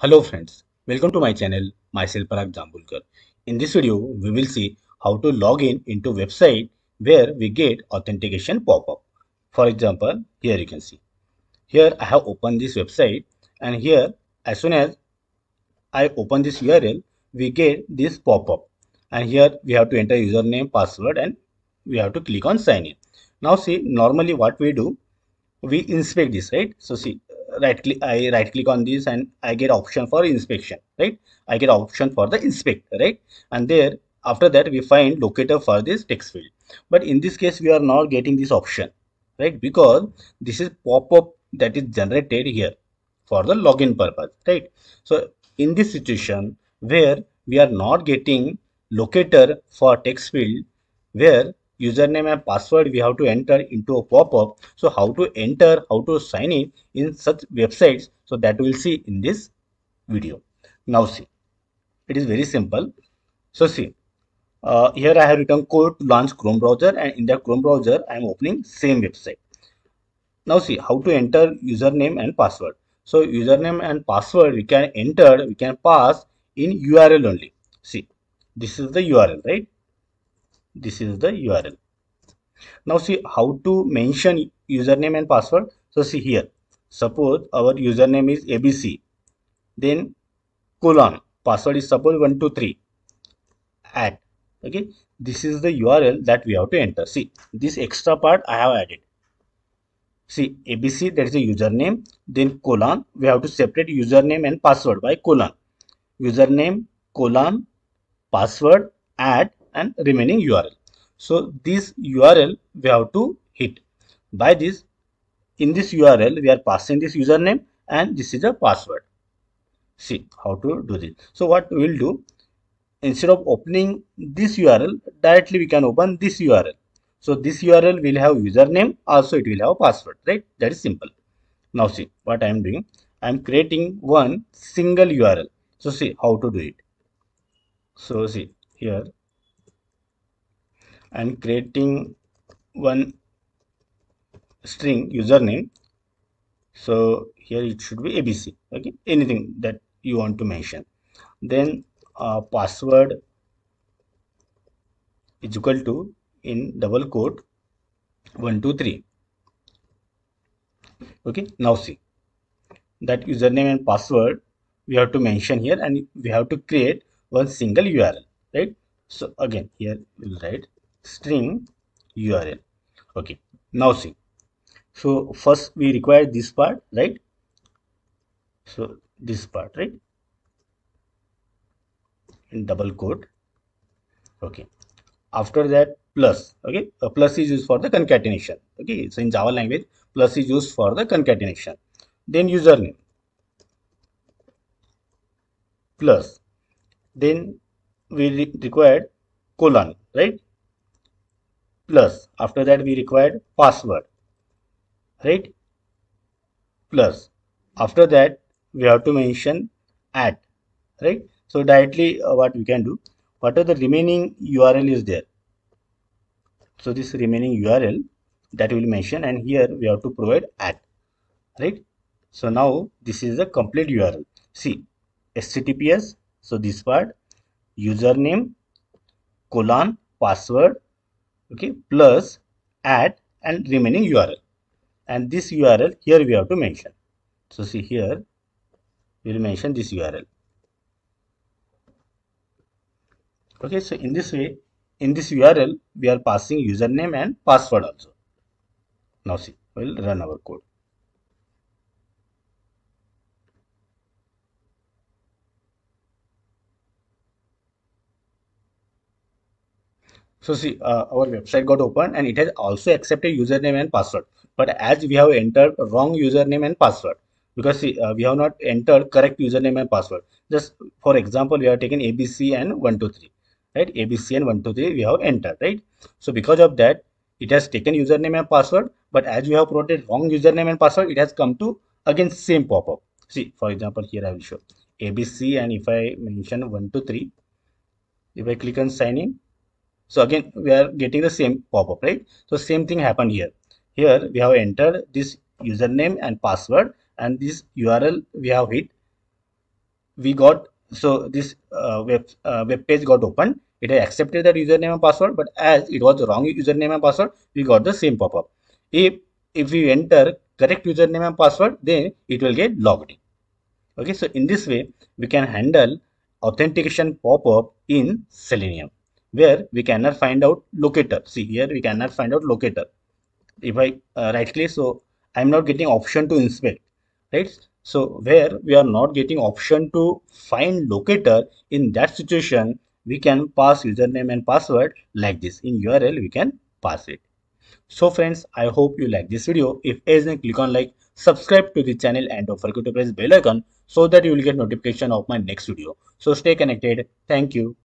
Hello friends, welcome to my channel. Myself Parag Jambulkar. In this video, we will see how to log in into website where we get authentication pop-up. For example, here you can see. Here I have opened this website, and here as soon as I open this URL, we get this pop-up. And here we have to enter username, password, and we have to click on sign in. Now see, normally what we do, we inspect this, right? So see. I right click on this and I get option for inspection, right? I get option for the inspect, right? And there after that we find locator for this text field. But in this case we are not getting this option, right? Because this is pop-up that is generated here for the login purpose, right? So in this situation where we are not getting locator for text field where username and password we have to enter into a pop-up. So how to enter, how to sign in such websites, so that we'll see in this video. Now see, it is very simple. So see, here I have written code to launch Chrome browser, and in the Chrome browser I am opening same website. Now see how to enter username and password. So username and password we can enter, we can pass in URL only. See, this is the URL, right? This is the URL. Now see how to mention username and password. So see here, suppose our username is ABC, then colon, password is suppose 123 at, okay, this is the URL that we have to enter. See, this extra part I have added. See, ABC, that is the username, then colon, we have to separate username and password by colon, username colon password at, and remaining URL. So this URL we have to hit. By this, in this URL we are passing this username and this is a password. See how to do this. So what we will do, instead of opening this URL, directly we can open this URL. So this URL will have username, also it will have password, right? That is simple. Now see what I am doing. I am creating one single URL. So see how to do it. So see here. I'm creating one string username. So here it should be ABC, okay, anything that you want to mention. Then password is equal to, in double quote, 123. Okay, now see that username and password we have to mention here, and we have to create one single URL, right? So again here we'll write string URL. Okay, now see, so first we require this part, right? So this part, right, in double quote. Okay, after that plus, okay, a plus is used for the concatenation. Okay, so in Java language plus is used for the concatenation. Then username plus, then we required colon, right? Plus, after that we required password, right? Plus, after that we have to mention at, right? So directly what we can do, what are the remaining URL is there, so this remaining URL that we will mention, and here we have to provide at, right? So now this is the complete URL. See, HTTPS, so this part, username colon password, okay, plus at and remaining URL, and this URL here we have to mention. So see here we will mention this URL. Okay, so in this way, in this URL we are passing username and password also. Now see, we will run our code. So see, our website got opened and it has also accepted username and password. But as we have entered wrong username and password, because see, we have not entered correct username and password. Just for example, we have taken ABC and 123, right? ABC and 123 we have entered, right? So because of that, it has taken username and password. But as we have provided wrong username and password, it has come to again same pop-up. See, for example, here I will show ABC, and if I mention 123, if I click on sign in. So again, we are getting the same pop-up, right? So same thing happened here. Here we have entered this username and password, and this URL we have hit. we got, so this web page got opened. It had accepted that username and password, but as it was the wrong username and password, we got the same pop-up. If we enter correct username and password, then it will get logged in. Okay, so in this way, we can handle authentication pop-up in Selenium, where we cannot find out locator. See here, we cannot find out locator. If I right click, so I am not getting option to inspect, right? So where we are not getting option to find locator, in that situation, we can pass username and password like this. In URL, we can pass it. So friends, I hope you like this video. If yes, then click on like, subscribe to the channel, and don't forget to press bell icon so that you will get notification of my next video. So stay connected. Thank you.